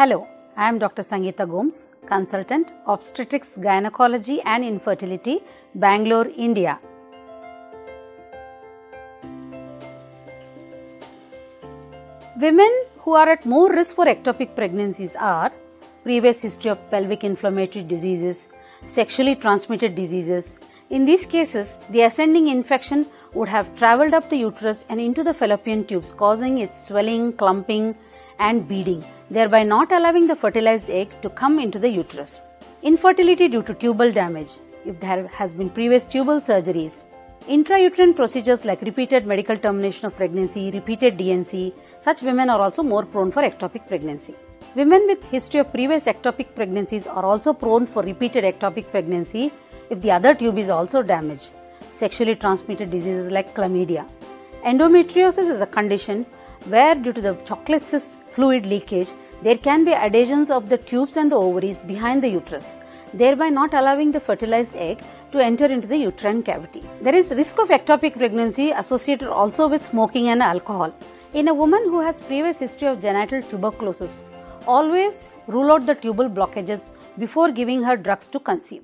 Hello, I am Dr. Sangeeta Gomes, Consultant, Obstetrics, Gynecology and Infertility, Bangalore, India. Women who are at more risk for ectopic pregnancies are previous history of pelvic inflammatory diseases, sexually transmitted diseases. In these cases, the ascending infection would have travelled up the uterus and into the fallopian tubes, causing its swelling, clumping and bleeding, thereby not allowing the fertilized egg to come into the uterus. Infertility due to tubal damage, if there has been previous tubal surgeries. Intrauterine procedures like repeated medical termination of pregnancy, repeated DNC, such women are also more prone for ectopic pregnancy. Women with history of previous ectopic pregnancies are also prone for repeated ectopic pregnancy if the other tube is also damaged. Sexually transmitted diseases like chlamydia. Endometriosis is a condition where due to the chocolate cyst fluid leakage, there can be adhesions of the tubes and the ovaries behind the uterus, thereby not allowing the fertilized egg to enter into the uterine cavity. There is risk of ectopic pregnancy associated also with smoking and alcohol. In a woman who has previous history of genital tuberculosis, always rule out the tubal blockages before giving her drugs to conceive.